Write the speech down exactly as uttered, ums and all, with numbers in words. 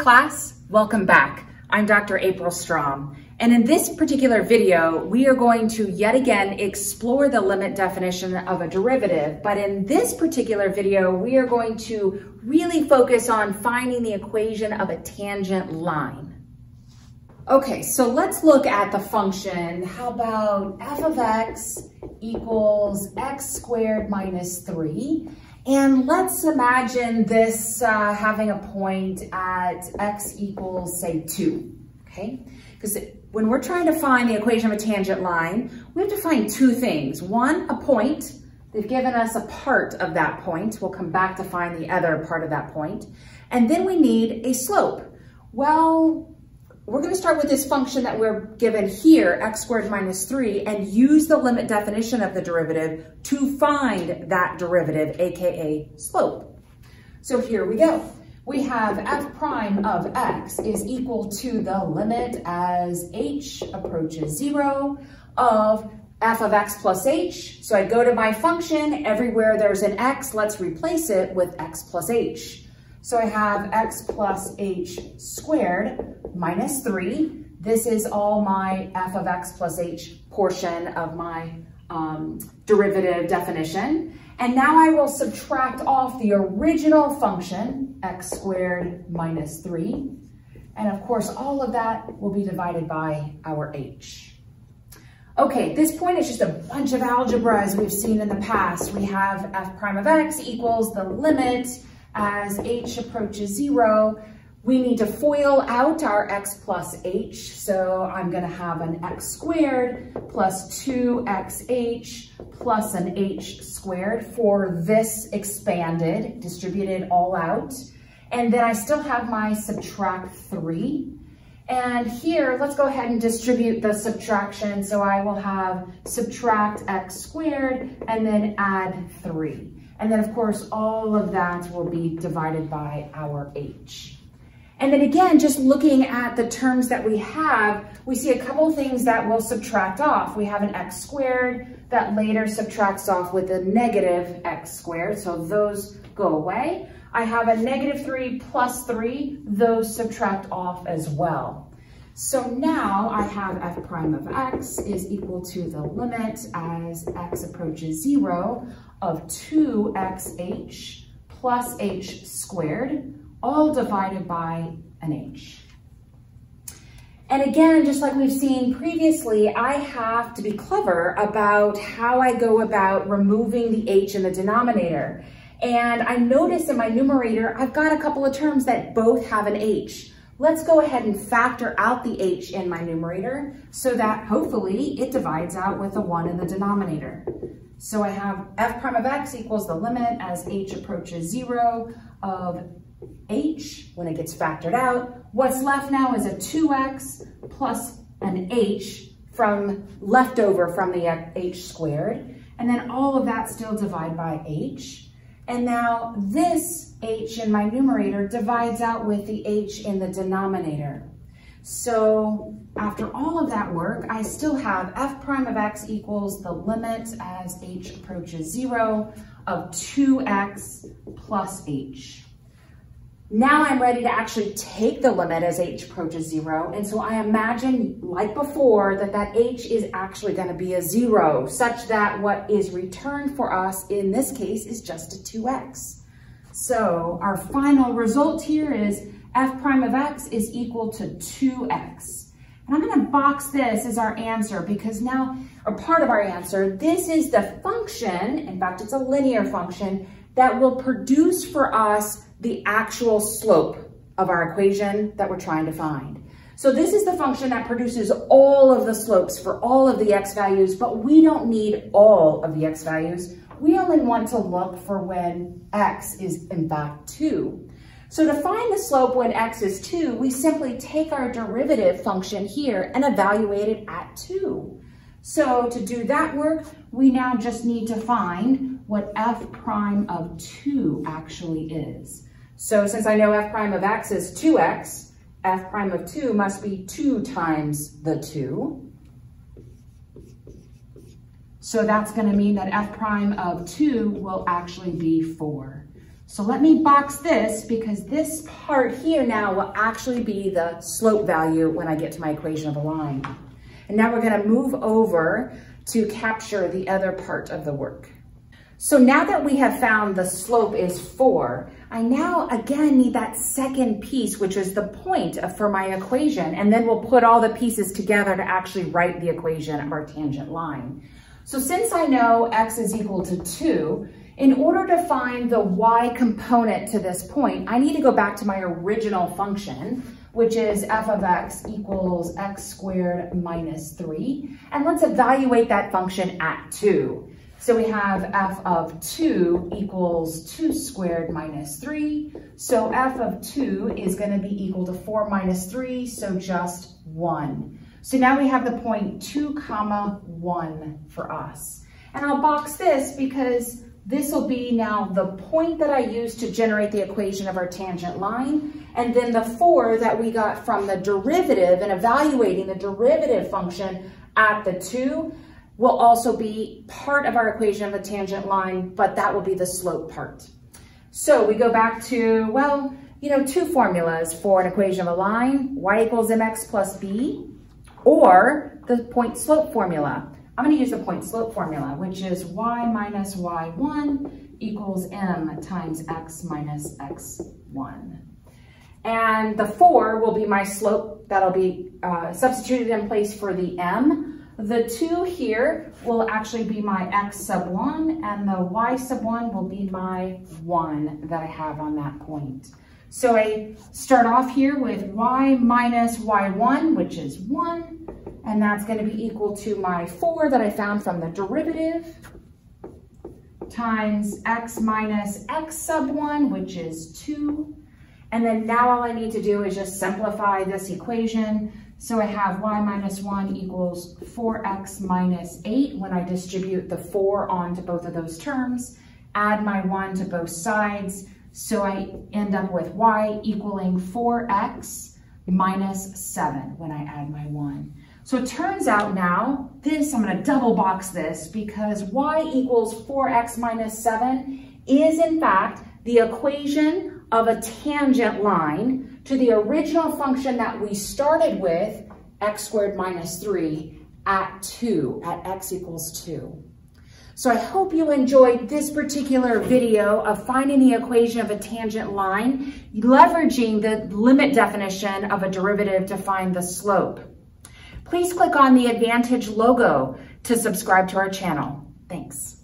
class, welcome back. I'm Doctor April Strom, and in this particular video, we are going to yet again explore the limit definition of a derivative, but in this particular video, we are going to really focus on finding the equation of a tangent line. Okay, so let's look at the function. How about f of x equals x squared minus three? And let's imagine this uh, having a point at x equals, say, two, okay? Because when we're trying to find the equation of a tangent line, we have to find two things. One, a point. They've given us a part of that point. We'll come back to find the other part of that point. And then we need a slope. Well, we're going to start with this function that we're given here, x squared minus three, and use the limit definition of the derivative to find that derivative, aka slope. So here we go. We have f prime of x is equal to the limit as h approaches zero of f of x plus h. So I go to my function, everywhere there's an x, let's replace it with x plus h. So I have x plus h squared minus three. This is all my f of x plus h portion of my um, derivative definition. And now I will subtract off the original function, x squared minus three. And of course, all of that will be divided by our h. Okay, at this point it's just a bunch of algebra as we've seen in the past. We have f prime of x equals the limit as h approaches zero. We need to FOIL out our x plus h, so I'm going to have an x squared plus two x h plus an h squared for this expanded, distributed all out. And then I still have my subtract three. And here, let's go ahead and distribute the subtraction, so I will have subtract x squared and then add three. And then, of course, all of that will be divided by our h. And then again, just looking at the terms that we have, we see a couple things that will subtract off. We have an x squared that later subtracts off with a negative x squared, so those go away. I have a negative three plus three, those subtract off as well. So now I have f prime of x is equal to the limit as x approaches zero of two x h plus h squared, all divided by an h. And again, just like we've seen previously, I have to be clever about how I go about removing the h in the denominator. And I notice in my numerator, I've got a couple of terms that both have an h. Let's go ahead and factor out the h in my numerator so that hopefully it divides out with a one in the denominator. So I have f prime of x equals the limit as h approaches zero of h, when it gets factored out. What's left now is a two x plus an h from leftover from the h squared. And then all of that still divide by h. And now this h in my numerator divides out with the h in the denominator. So after all of that work, I still have f prime of x equals the limit as h approaches zero of two x plus h. Now I'm ready to actually take the limit as h approaches zero. And so I imagine, like before, that that h is actually going to be a zero, such that what is returned for us in this case is just a two x. So our final result here is f prime of x is equal to two x. And I'm going to box this as our answer because now, or part of our answer, this is the function, in fact it's a linear function, that will produce for us the actual slope of our equation that we're trying to find. So this is the function that produces all of the slopes for all of the x values, but we don't need all of the x values. We only want to look for when x is in fact two. So to find the slope when x is two, we simply take our derivative function here and evaluate it at two. So to do that work, we now just need to find what f prime of two actually is. So since I know f prime of x is two x, f prime of two must be two times the two. So that's going to mean that f prime of two will actually be four. So let me box this, because this part here now will actually be the slope value when I get to my equation of a line. And now we're gonna move over to capture the other part of the work. So now that we have found the slope is four, I now again need that second piece, which is the point of, for my equation, and then we'll put all the pieces together to actually write the equation of our tangent line. So since I know x is equal to two, in order to find the y component to this point, I need to go back to my original function, which is f of x equals x squared minus three. And let's evaluate that function at two. So we have f of two equals two squared minus three. So f of two is going to be equal to four minus three, so just one. So now we have the point two comma one for us. And I'll box this because this will be now the point that I used to generate the equation of our tangent line, and then the four that we got from the derivative and evaluating the derivative function at the two will also be part of our equation of the tangent line, but that will be the slope part. So we go back to, well, you know, two formulas for an equation of a line, y equals mx plus b, or the point slope formula. I'm going to use the point slope formula, which is y minus y one equals m times x minus x one. And the four will be my slope that'll be uh, substituted in place for the m. The two here will actually be my x sub one, and the y sub one will be my one that I have on that point. So I start off here with y minus y one, which is one, and that's going to be equal to my four that I found from the derivative, times x minus x sub one, which is two. And then now all I need to do is just simplify this equation. So I have y minus one equals four x minus eight. When I distribute the four onto both of those terms, add my one to both sides. So I end up with y equaling four x minus seven when I add my one. So it turns out now, this, I'm going to double box this, because y equals four x minus seven is in fact the equation of a tangent line to the original function that we started with, x squared minus three, at two, at x equals two. So I hope you enjoyed this particular video of finding the equation of a tangent line, leveraging the limit definition of a derivative to find the slope. Please click on the Advantage logo to subscribe to our channel. Thanks.